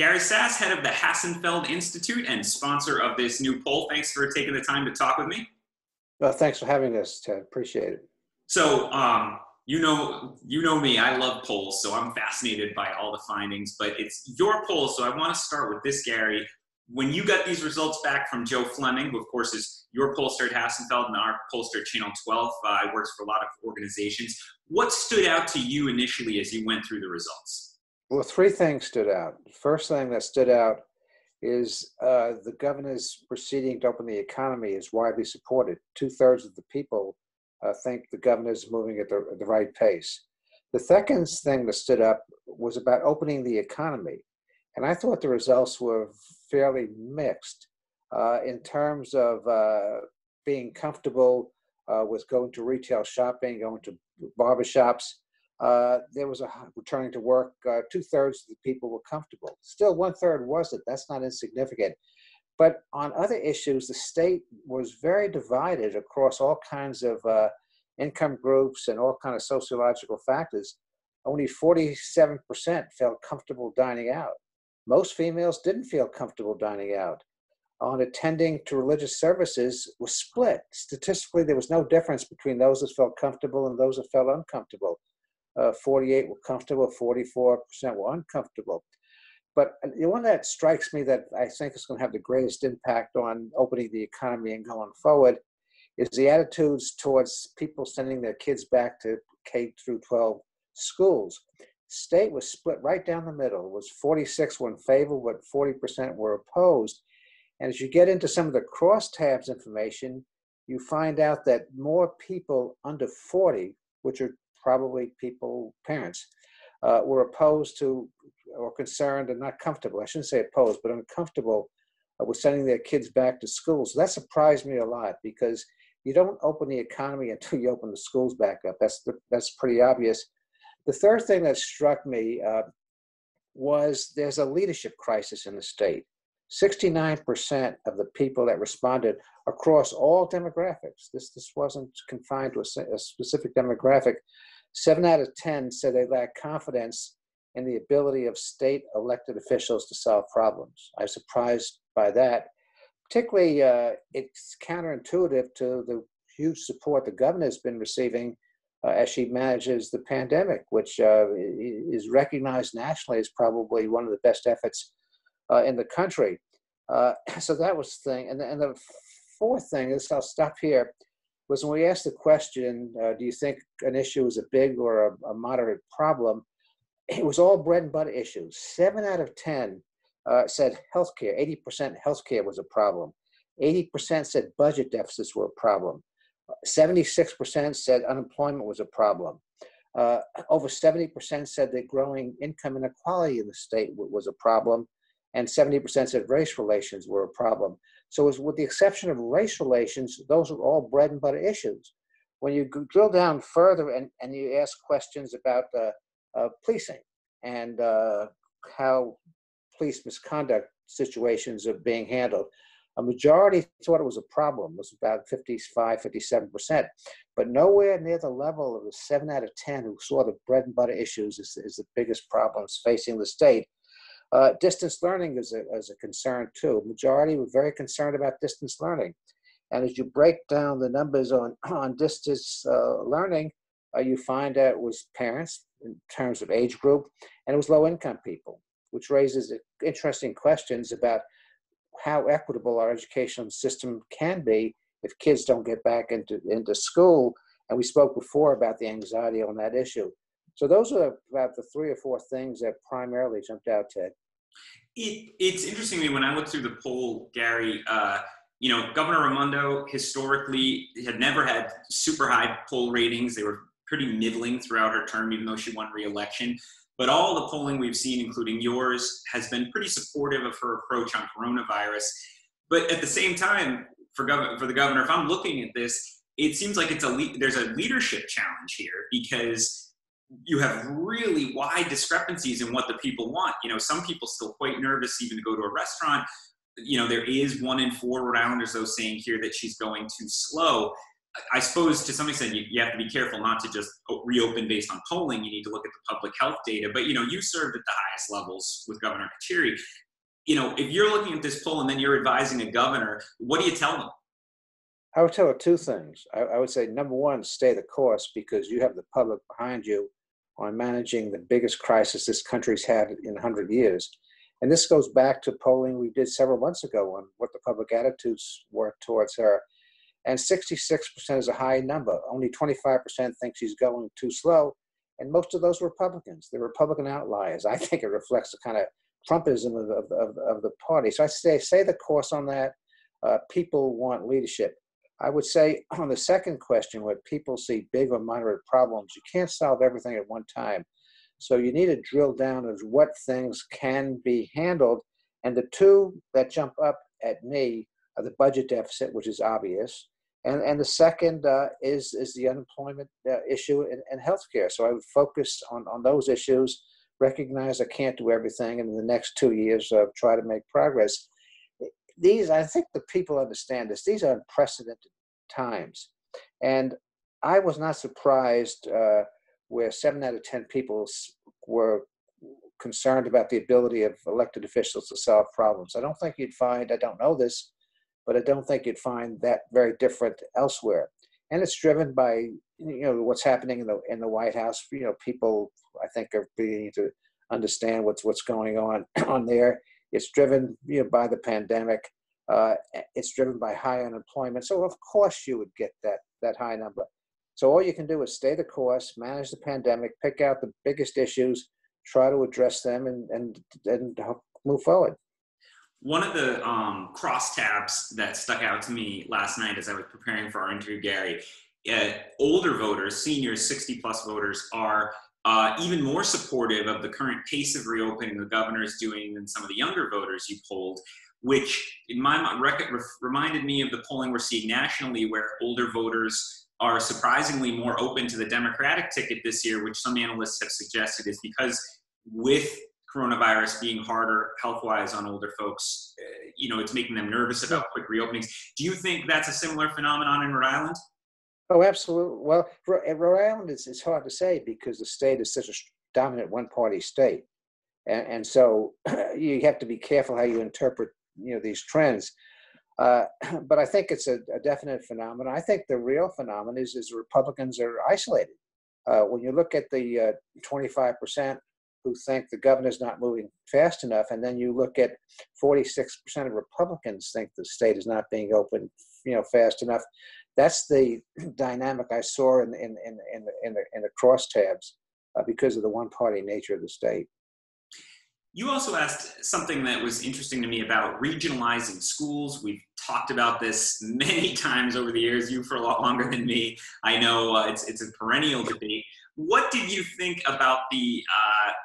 Gary Sasse, head of the Hassenfeld Institute and sponsor of this new poll. Thanks for taking the time to talk with me. Well, thanks for having us, Ted. Appreciate it. So, you know me, I love polls, so I'm fascinated by all the findings, but it's your poll, so I want to start with this, Gary. When you got these results back from Joe Fleming, who of course is your pollster at Hassenfeld and our pollster at Channel 12, works for a lot of organizations, what stood out to you initially as you went through the results? Well, three things stood out. The first thing that stood out is the governor's proceeding to open the economy is widely supported. 2/3 of the people think the governor's moving at the right pace. The second thing that stood up was about opening the economy. And I thought the results were fairly mixed in terms of being comfortable with going to retail shopping, going to barbershops. There was a returning to work. 2/3 of the people were comfortable. Still, 1/3 wasn't. That's not insignificant. But on other issues, the state was very divided across all kinds of income groups and all kinds of sociological factors. Only 47% felt comfortable dining out. Most females didn't feel comfortable dining out. On attending to religious services was split. Statistically, there was no difference between those that felt comfortable and those that felt uncomfortable. 48 were comfortable, 44% were uncomfortable. But the one that strikes me that I think is going to have the greatest impact on opening the economy and going forward is the attitudes towards people sending their kids back to K-12 schools. State was split right down the middle. It was 46 were in favor, but 40% were opposed. And as you get into some of the crosstabs information, you find out that more people under 40, which are probably people, parents, were opposed to or concerned and not comfortable. I shouldn't say opposed, but uncomfortable with sending their kids back to school. So that surprised me a lot because you don't open the economy until you open the schools back up. That's pretty obvious. The third thing that struck me was there's a leadership crisis in the state. 69% of the people that responded across all demographics, this wasn't confined to a specific demographic, 7 out of 10 said they lack confidence in the ability of state elected officials to solve problems. I was surprised by that. Particularly, it's counterintuitive to the huge support the governor's been receiving as she manages the pandemic, which is recognized nationally as probably one of the best efforts in the country. So that was the thing. And the fourth thing, this I'll stop here, was when we asked the question, do you think an issue is a big or a moderate problem? It was all bread and butter issues. 7 out of 10 said healthcare, 80% healthcare was a problem. 80% said budget deficits were a problem. 76% said unemployment was a problem. Over 70% said that growing income inequality in the state was a problem. And 70% said race relations were a problem. So it was, with the exception of race relations, those are all bread and butter issues. When you drill down further and you ask questions about policing and how police misconduct situations are being handled, a majority thought it was a problem. It was about 55, 57%. But nowhere near the level of the 7 out of 10 who saw the bread and butter issues as the biggest problems facing the state. Distance learning is a concern too. Majority were very concerned about distance learning. And as you break down the numbers on distance learning, you find that it was parents in terms of age group, and it was low-income people, which raises interesting questions about how equitable our educational system can be if kids don't get back into school. And we spoke before about the anxiety on that issue. So those are about the 3 or 4 things that primarily jumped out, Ted. It's interesting to me when I look through the poll, Gary, Governor Raimondo historically had never had super high poll ratings. They were pretty middling throughout her term, even though she won re-election. But all the polling we've seen, including yours, has been pretty supportive of her approach on coronavirus. But at the same time, for the governor, if I'm looking at this, it seems like there's a leadership challenge here because you have really wide discrepancies in what the people want. Some people still quite nervous even to go to a restaurant. There is 1 in 4 Rhode Islanders, though, saying here that she's going too slow. I suppose to some extent you have to be careful not to just reopen based on polling. You need to look at the public health data. But, you know, you served at the highest levels with Governor Katiri. You know, if you're looking at this poll and then you're advising a governor, what do you tell them? I would tell her two things. I would say, number one, stay the course, because you have the public behind you on managing the biggest crisis this country's had in 100 years. And this goes back to polling we did several months ago on what the public attitudes were towards her. And 66% is a high number. Only 25% think she's going too slow. And most of those are Republicans. They're Republican outliers. I think it reflects the kind of Trumpism of the party. So I say the course on that. People want leadership. I would say on the second question, where people see big or moderate problems, you can't solve everything at one time. So you need to drill down as what things can be handled. And the two that jump up at me are the budget deficit, which is obvious. And the second is the unemployment issue and healthcare. So I would focus on those issues, recognize I can't do everything, and in the next 2 years, try to make progress. These, I think the people understand this. These are unprecedented times. And I was not surprised where 7 out of 10 people were concerned about the ability of elected officials to solve problems. I don't think you'd find, I don't know this, but I don't think you'd find that very different elsewhere. And it's driven by, you know, what's happening in the White House. You know, people, I think, are beginning to understand what's going on there. It's driven, you know, by the pandemic. It's driven by high unemployment. So of course you would get that high number. So all you can do is stay the course, manage the pandemic, pick out the biggest issues, try to address them, and move forward. One of the crosstabs that stuck out to me last night as I was preparing for our interview, Gary, older voters, seniors, 60-plus voters, are even more supportive of the current pace of reopening the governor is doing than some of the younger voters you polled, which in my mind reminded me of the polling we're seeing nationally, where older voters are surprisingly more open to the Democratic ticket this year, which some analysts have suggested is because with coronavirus being harder health-wise on older folks, you know, it's making them nervous about quick reopenings. Do you think that's a similar phenomenon in Rhode Island? Oh, absolutely. Well, Rhode Island is hard to say because the state is such a dominant one-party state, and so you have to be careful how you interpret, you know, these trends. But I think it's a definite phenomenon. I think the real phenomenon is Republicans are isolated. When you look at the 25% who think the governor's not moving fast enough, and then you look at 46% of Republicans think the state is not being opened, you know, fast enough. That's the dynamic I saw in the crosstabs because of the one-party nature of the state. You also asked something that was interesting to me about regionalizing schools. We've talked about this many times over the years, you for a lot longer than me. I know it's a perennial debate. What did you think about the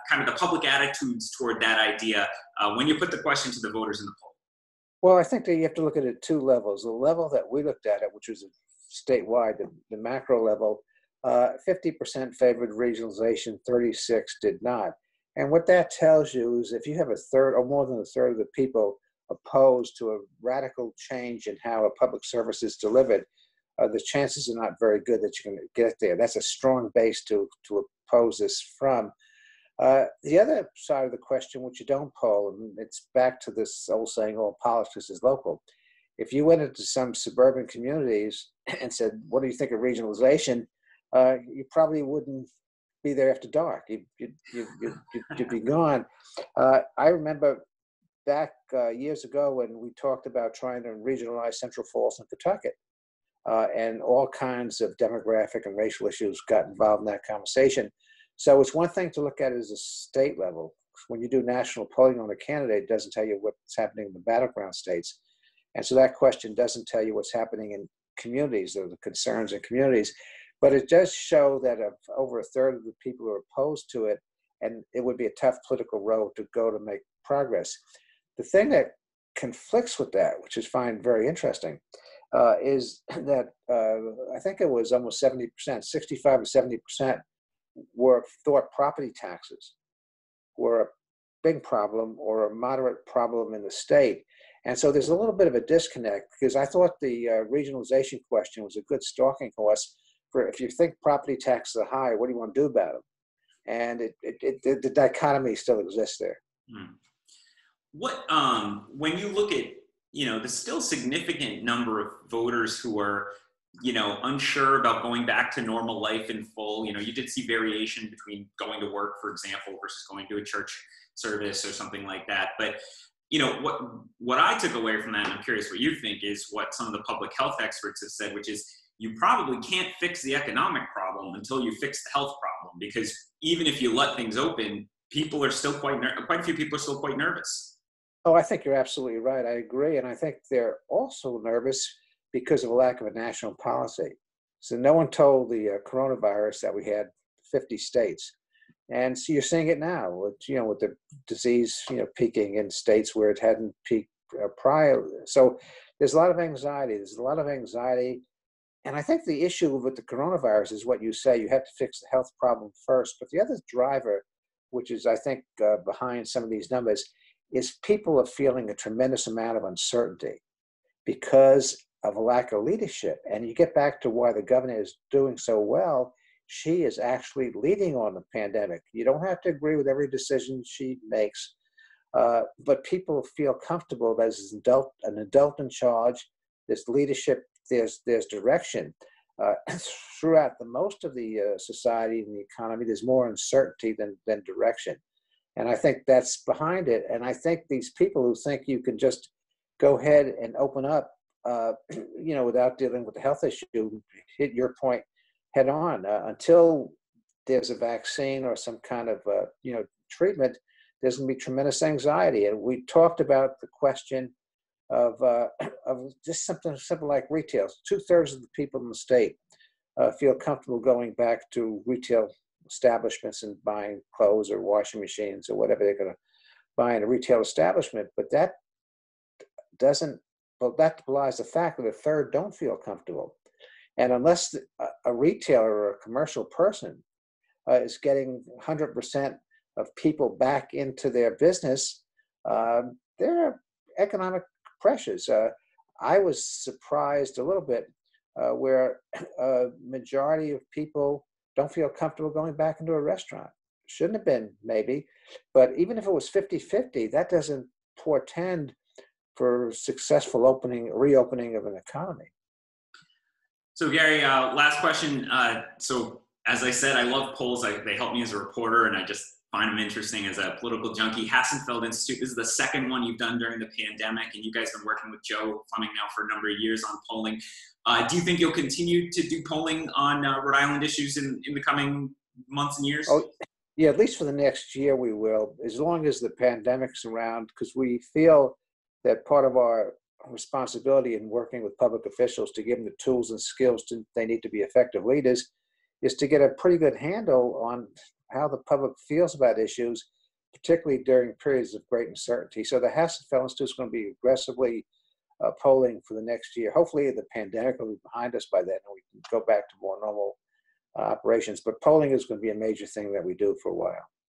kind of the public attitudes toward that idea when you put the question to the voters in the poll? Well, I think that you have to look at it at two levels. The level that we looked at it, which was statewide, the macro level, 50% favored regionalization, 36 did not. And what that tells you is if you have a third or more than a third of the people opposed to a radical change in how a public service is delivered, the chances are not very good that you can get there. That's a strong base to oppose this from. The other side of the question, which you don't poll, and it's back to this old saying, all politics is local. If you went into some suburban communities and said, what do you think of regionalization? You probably wouldn't be there after dark. You'd be gone. I remember back years ago when we talked about trying to regionalize Central Falls and Pawtucket, and all kinds of demographic and racial issues got involved in that conversation. So it's one thing to look at it as a state level. When you do national polling on a candidate, it doesn't tell you what's happening in the battleground states. And so that question doesn't tell you what's happening in communities or the concerns in communities. But it does show that over a third of the people are opposed to it, and it would be a tough political road to go to make progress. The thing that conflicts with that, which is find very interesting, is that I think it was almost 70%, 65 to 70%, thought property taxes were a big problem or a moderate problem in the state. And so there's a little bit of a disconnect, because I thought the regionalization question was a good stalking horse for, if you think property taxes are high, what do you want to do about them? And the dichotomy still exists there. Hmm. What, when you look at, you know, the still significant number of voters who are, you know, unsure about going back to normal life in full, you know, you did see variation between going to work, for example, versus going to a church service or something like that. But, you know, what I took away from that, and I'm curious what you think, is what some of the public health experts have said, which is you probably can't fix the economic problem until you fix the health problem, because even if you let things open, people are still quite a few people are still quite nervous. Oh, I think you're absolutely right. I agree. And I think they're also nervous because of a lack of a national policy. So no one told the coronavirus that we had 50 states. And so you're seeing it now, with, you know, with the disease, you know, peaking in states where it hadn't peaked prior. So there's a lot of anxiety. And I think the issue with the coronavirus is what you say. You have to fix the health problem first. But the other driver, which is, I think, behind some of these numbers, is people are feeling a tremendous amount of uncertainty because of a lack of leadership. And you get back to why the governor is doing so well. She is actually leading on the pandemic. You don't have to agree with every decision she makes, but people feel comfortable that there's an adult in charge, there's leadership, there's direction. Throughout the most of the society and the economy, there's more uncertainty than direction. And I think that's behind it. And I think these people who think you can just go ahead and open up, you know, without dealing with the health issue, hit your point head on. Until there's a vaccine or some kind of, you know, treatment, there's going to be tremendous anxiety. And we talked about the question of just something simple like retail. 2/3 of the people in the state feel comfortable going back to retail establishments and buying clothes or washing machines or whatever they're going to buy in a retail establishment. But that doesn't, well, that belies the fact that 1/3 don't feel comfortable. And unless a retailer or a commercial person is getting 100% of people back into their business, there are economic pressures. I was surprised a little bit where a majority of people don't feel comfortable going back into a restaurant. Shouldn't have been, maybe, but even if it was 50-50, that doesn't portend for successful reopening of an economy. So Gary, last question. So as I said, I love polls. They help me as a reporter, and I just find them interesting as a political junkie. Hassenfeld Institute, this is the second one you've done during the pandemic, and you guys have been working with Joe Fleming now for a number of years on polling. Do you think you'll continue to do polling on Rhode Island issues in the coming months and years? Oh, yeah, at least for the next year we will, as long as the pandemic's around, because we feel that part of our responsibility in working with public officials to give them the tools and skills they need to be effective leaders is to get a pretty good handle on how the public feels about issues, particularly during periods of great uncertainty. So the Hassenfeld Institute is going to be aggressively polling for the next year. Hopefully the pandemic will be behind us by then and we can go back to more normal operations. But polling is going to be a major thing that we do for a while.